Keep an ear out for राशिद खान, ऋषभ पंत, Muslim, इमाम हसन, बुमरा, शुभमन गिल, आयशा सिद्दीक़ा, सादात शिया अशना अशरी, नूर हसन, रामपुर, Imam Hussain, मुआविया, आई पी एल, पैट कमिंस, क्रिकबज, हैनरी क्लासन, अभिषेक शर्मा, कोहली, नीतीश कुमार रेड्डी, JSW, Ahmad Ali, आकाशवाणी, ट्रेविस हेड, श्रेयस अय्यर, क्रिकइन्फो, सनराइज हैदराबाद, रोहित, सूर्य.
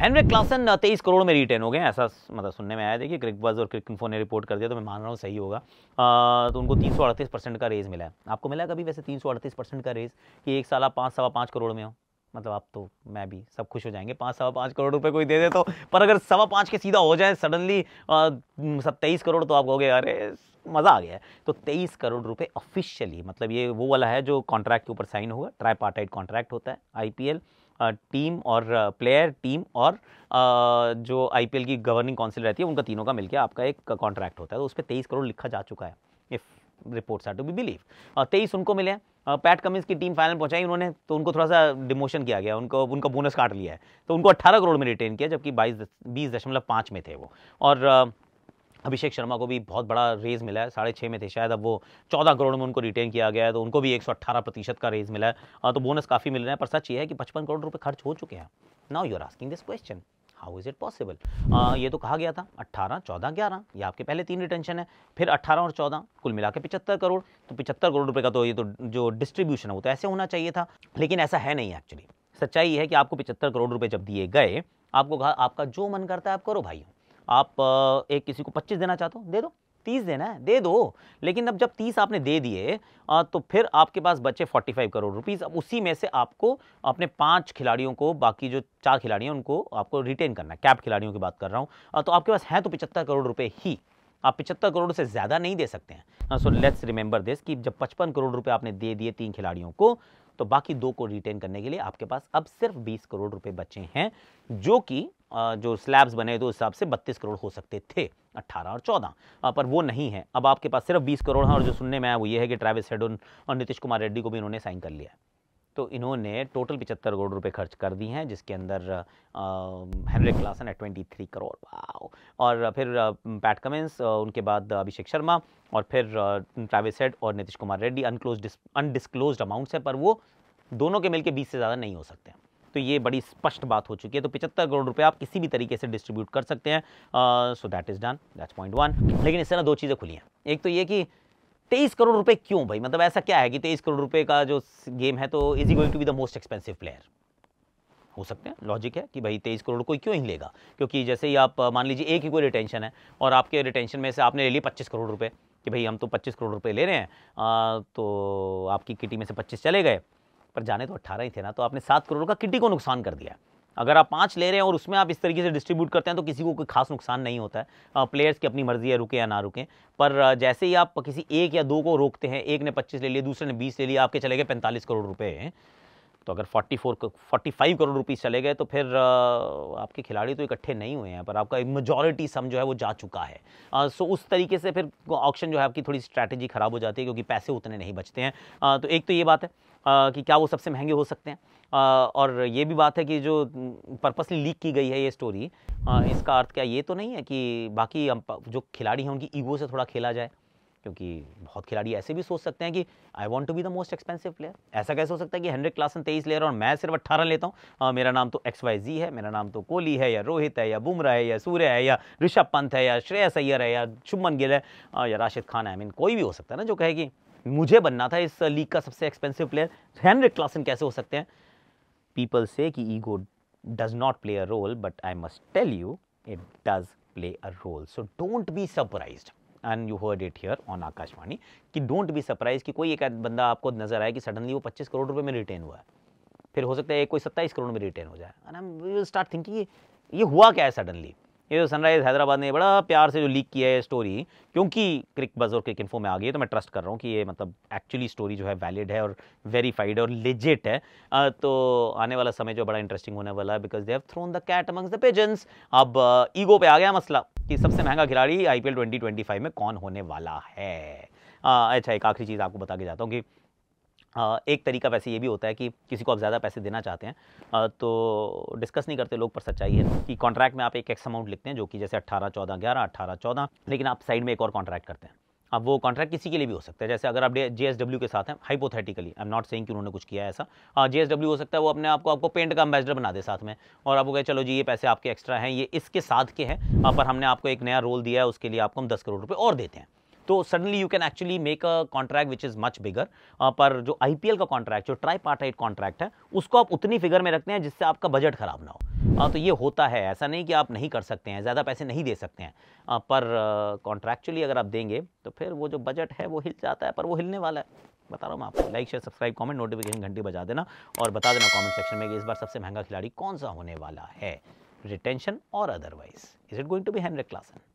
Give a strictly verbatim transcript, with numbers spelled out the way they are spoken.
हैनरी क्लासन तेईस करोड़ में रिटेन हो गए, ऐसा मतलब सुनने में आया। देखिए क्रिकबज और क्रिकइन्फो ने रिपोर्ट कर दिया, तो मैं मान रहा हूँ सही होगा। आ, तो उनको तीन सौ अड़तीस परसेंट का रेज मिला है। आपको मिला है कभी वैसे तीन सौ अड़तीस परसेंट का रेज कि एक साल आप पाँच सवा पाँच करोड़ में हो? मतलब आप तो मैं भी सब खुश हो जाएंगे, पाँच सवा पाँच करोड़ रुपए कोई दे दे तो। पर अगर सवा पाँच के सीधा हो जाए सडनली सत्ताईस करोड़, तो आप कहोगे अरे मज़ा आ गया है। तो तेईस करोड़ रुपए ऑफिशियली, मतलब ये वो वाला है जो कॉन्ट्रैक्ट के ऊपर साइन होगा। ट्राइपार्टाइट कॉन्ट्रैक्ट होता है, आई पी एल टीम और प्लेयर, टीम और आ, जो आई पी एल की गवर्निंग काउंसिल रहती है उनका तीनों का मिलकर आपका एक कॉन्ट्रैक्ट होता है। तो उस पर तेईस करोड़ लिखा जा चुका है, if reports are to be believe. तेईस उनको मिले हैं। पैट कमिंस की टीम फाइनल पहुंचाई उन्होंने, तो उनको थोड़ा सा डिमोशन किया गया, उनको उनका बोनस काट लिया है, तो उनको अठारह करोड़ में रिटेन किया, जबकि बाईस बीस दशमलव पाँच में थे वो। और अभिषेक शर्मा को भी बहुत बड़ा रेज मिला है, साढ़े छः में थे शायद, अब वो चौदह करोड़ में उनको रिटेन किया गया है, तो उनको भी एक सौ अट्ठारह प्रतिशत का रेज मिला है, तो बोनस काफ़ी मिल रहा है। पर सच ये है कि पचपन करोड़ रुपये खर्च हो चुके हैं। Now you are asking this question, how is it possible? ये तो कहा गया था अट्ठारह, चौदह, ग्यारह, ये आपके पहले तीन रिटेंशन है, फिर अट्ठारह और चौदह, कुल मिला के पचहत्तर करोड़। तो पचहत्तर करोड़ रुपए का तो ये तो जो डिस्ट्रीब्यूशन है वो तो ऐसे होना चाहिए था, लेकिन ऐसा है नहीं। एक्चुअली सच्चाई है कि आपको पचहत्तर करोड़ रुपए जब दिए गए, आपको कहा आपका जो मन करता है आप करो भाई। आप एक किसी को पच्चीस देना चाहते हो दे दो, तीस देना है दे दो, लेकिन अब जब तीस आपने दे दिए तो फिर आपके पास बचे पैंतालीस करोड़ रुपीस। अब उसी में से आपको अपने पांच खिलाड़ियों को, बाकी जो चार खिलाड़ी हैं उनको आपको रिटेन करना है, कैप खिलाड़ियों की बात कर रहा हूं। तो आपके पास है तो पचहत्तर करोड़ रुपए ही, आप पचहत्तर करोड़ से ज़्यादा नहीं दे सकते हैं। सो लेट्स रिमेंबर दिस कि जब पचपन करोड़ रुपये आपने दे दिए तीन खिलाड़ियों को, तो बाकी दो को रिटेन करने के लिए आपके पास अब सिर्फ बीस करोड़ रुपए बचे हैं, जो कि जो स्लैब्स बने तो उस हिसाब से बत्तीस करोड़ हो सकते थे अट्ठारह और चौदह, पर वो नहीं है। अब आपके पास सिर्फ बीस करोड़ हैं। और जो सुनने में आया वो ये है कि ट्रेविस हेड और नीतीश कुमार रेड्डी को भी इन्होंने साइन कर लिया है, तो इन्होंने टोटल पचहत्तर करोड़ रुपए खर्च कर दी हैं, जिसके अंदर हैनरी क्लासन है तेईस करोड़, वाओ, और फिर पैट कमिंस, उनके बाद अभिषेक शर्मा, और फिर ट्रेविस हेड और नीतीश कुमार रेड्डी। Unclose undisclose amounts हैं, पर वो दोनों के मिलकर बीस से ज़्यादा नहीं हो सकते हैं। तो ये बड़ी स्पष्ट बात हो चुकी है। तो पचहत्तर करोड़ रुपए आप किसी भी तरीके से डिस्ट्रीब्यूट कर सकते हैं। So that is done, that's point one. लेकिन इससे ना दो चीज़ें खुली हैं। एक तो ये कि तेईस करोड़ रुपए क्यों भाई, मतलब ऐसा क्या है कि तेईस करोड़ रुपए का जो गेम है, तो is he going to be the most expensive player? हो सकते हैं, लॉजिक है कि भाई तेईस करोड़ कोई क्यों ही लेगा, क्योंकि जैसे ही आप मान लीजिए एक ही कोई रिटेंशन है और आपके रिटेंशन में से आपने ले लिए पच्चीस करोड़ रुपये कि भाई हम तो पच्चीस करोड़ रुपये ले रहे हैं, तो आपकी किटी में से पच्चीस चले गए, पर जाने तो अट्ठारह ही थे ना, तो आपने सात करोड़ का किटी को नुकसान कर दिया। अगर आप पाँच ले रहे हैं और उसमें आप इस तरीके से डिस्ट्रीब्यूट करते हैं तो किसी को कोई खास नुकसान नहीं होता है। आ, प्लेयर्स की अपनी मर्जी है रुके या ना रुकें, पर जैसे ही आप किसी एक या दो को रोकते हैं, एक ने पच्चीस ले लिए, दूसरे ने बीस ले लिया, आपके चले गए पैंतालीस करोड़ रुपए। तो अगर forty four forty five crore rupees चले गए, तो फिर आपके खिलाड़ी तो इकट्ठे नहीं हुए हैं, पर आपका मेजॉरिटी सम जो है वो जा चुका है। आ, सो उस तरीके से फिर ऑक्शन जो है आपकी थोड़ी स्ट्रैटेजी ख़राब हो जाती है, क्योंकि पैसे उतने नहीं बचते हैं। आ, तो एक तो ये बात है आ, कि क्या वो सबसे महंगे हो सकते हैं, आ, और ये भी बात है कि जो पर्पसली लीक की गई है ये स्टोरी, आ, इसका अर्थ क्या ये तो नहीं है कि बाकी जो खिलाड़ी हैं उनकी ईगो से थोड़ा खेला जाए? क्योंकि बहुत खिलाड़ी ऐसे भी सोच सकते हैं कि I want to be the most expensive player. ऐसा कैसे हो सकता है कि हैनरी क्लासन तेईस ले रहा और मैं सिर्फ अट्ठारह लेता हूँ? मेरा नाम तो एक्स वाई जी है, मेरा नाम तो कोहली है, या रोहित है, या बुमरा है, या सूर्य है, या ऋषभ पंत है, या श्रेयस अय्यर है, या शुभमन गिल है, या राशिद खान है। आई मीन कोई भी हो सकता है ना जो कहे कि मुझे बनना था इस लीग का सबसे एक्सपेंसिव प्लेयर। हैनरी क्लासन कैसे हो सकते हैं? पीपल से कि ego does not play a role, but I must tell you it does play a role, so don't be surprised. And you heard it here on आकाशवाणी कि don't be surprise कि कोई एक बंदा आपको नजर आए कि सडनली वो पच्चीस करोड़ रुपए में रिटेन हुआ है, फिर हो सकता है कोई सत्ताईस करोड़ में रिटेन हो जाए, and we will start thinking ये हुआ क्या है सडनली। ये जो सनराइज हैदराबाद ने बड़ा प्यार से जो लीक किया है स्टोरी, क्योंकि क्रिकबज और क्रिकइन्फो में आ गई है, तो मैं ट्रस्ट कर रहा हूँ कि ये मतलब एक्चुअली स्टोरी जो है वैलिड है और वेरीफाइड और लेजिट है। आ, तो आने वाला समय जो बड़ा इंटरेस्टिंग होने वाला है, because they have thrown the cat amongst the pigeons. अब ईगो पे आ गया मसला कि सबसे महंगा खिलाड़ी आई पी एल twenty twenty five में कौन होने वाला है। आ, अच्छा, एक आखिरी चीज़ आपको बता के जाता हूँ कि आ, एक तरीका वैसे ये भी होता है कि किसी को आप ज़्यादा पैसे देना चाहते हैं, आ, तो डिस्कस नहीं करते लोग, पर सच्चाई है कि कॉन्ट्रैक्ट में आप एक एक्स अमाउंट लिखते हैं, जो कि जैसे अट्ठारह चौदह ग्यारह अट्ठारह चौदह, लेकिन आप साइड में एक और कॉन्ट्रैक्ट करते हैं। अब वो कॉन्ट्रैक्ट किसी के लिए भी हो सकता है, जैसे अगर आप जे एस डब्ल्यू के साथ हैं, hypothetically, I am not saying कि उन्होंने कुछ किया है ऐसा, जे एस डब्ल्यू हो सकता है वो अपने आप को आपको पेंट का एम्बेसडर बना दे साथ में, और आपको कहे चलो जी ये पैसे आपके एक्स्ट्रा हैं, ये इसके साथ के हैं, पर हमने आपको एक नया रोल दिया है, उसके लिए आपको हम दस करोड़ रुपये और देते हैं। तो suddenly you can actually make a contract which is much bigger. पर जो आई पी एल का कॉन्ट्रैक्ट, जो ट्राई पार्टाइट कॉन्ट्रैक्ट है, उसको आप उतनी फिगर में रखते हैं जिससे आपका बजट खराब ना हो. आ, तो ये होता है, ऐसा नहीं कि आप नहीं कर सकते हैं, ज़्यादा पैसे नहीं दे सकते हैं, आ, पर कॉन्ट्रैक्चुअली अगर आप देंगे तो फिर वो जो बजट है वो हिल जाता है, पर वो हिलने वाला है, बता रहा हूँ मैं आपको. Like share subscribe comment notification घंटी बजा देना और बता देना कमेंट सेक्शन में कि इस बार सबसे महंगा खिलाड़ी कौन सा होने वाला है, रिटेंशन और otherwise. Is it going to be हैनरी क्लासन?